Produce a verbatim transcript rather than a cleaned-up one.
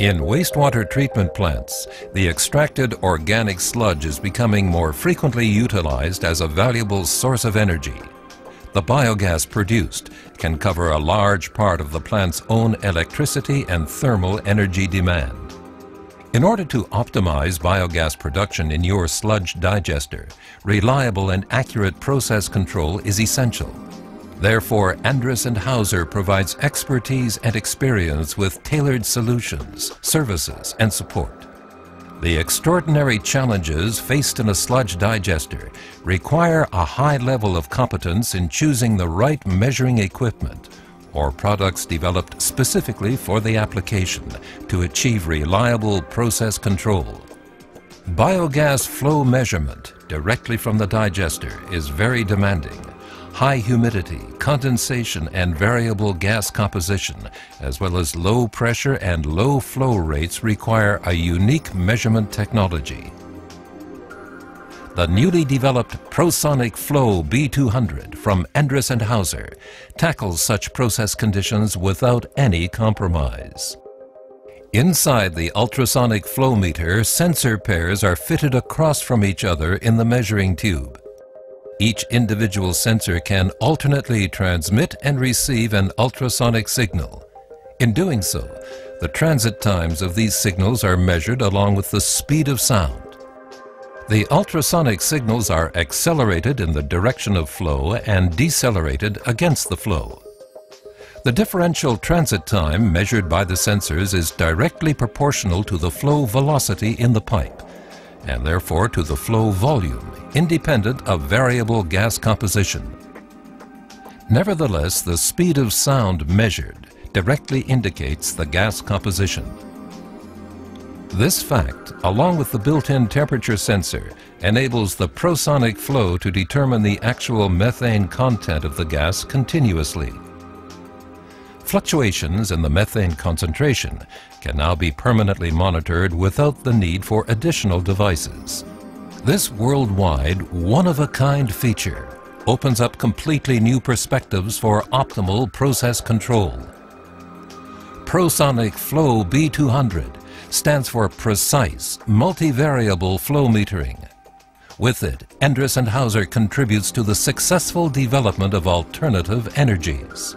In wastewater treatment plants, the extracted organic sludge is becoming more frequently utilized as a valuable source of energy. The biogas produced can cover a large part of the plant's own electricity and thermal energy demand. In order to optimize biogas production in your sludge digester, reliable and accurate process control is essential. Therefore, Endress plus Hauser provides expertise and experience with tailored solutions, services, and support. The extraordinary challenges faced in a sludge digester require a high level of competence in choosing the right measuring equipment or products developed specifically for the application to achieve reliable process control. Biogas flow measurement directly from the digester is very demanding. High humidity, condensation, and variable gas composition, as well as low pressure and low flow rates, require a unique measurement technology. The newly developed Prosonic Flow B two hundred from Endress plus Hauser tackles such process conditions without any compromise. Inside the ultrasonic flow meter, sensor pairs are fitted across from each other in the measuring tube. Each individual sensor can alternately transmit and receive an ultrasonic signal. In doing so, the transit times of these signals are measured along with the speed of sound. The ultrasonic signals are accelerated in the direction of flow and decelerated against the flow. The differential transit time measured by the sensors is directly proportional to the flow velocity in the pipe, and therefore to the flow volume, independent of variable gas composition. Nevertheless, the speed of sound measured directly indicates the gas composition. This fact, along with the built-in temperature sensor, enables the prosonic flow to determine the actual methane content of the gas continuously. Fluctuations in the methane concentration can now be permanently monitored without the need for additional devices. This worldwide, one-of-a-kind feature opens up completely new perspectives for optimal process control. Prosonic Flow B two hundred stands for precise, multivariable flow metering. With it, Endress plus Hauser contributes to the successful development of alternative energies.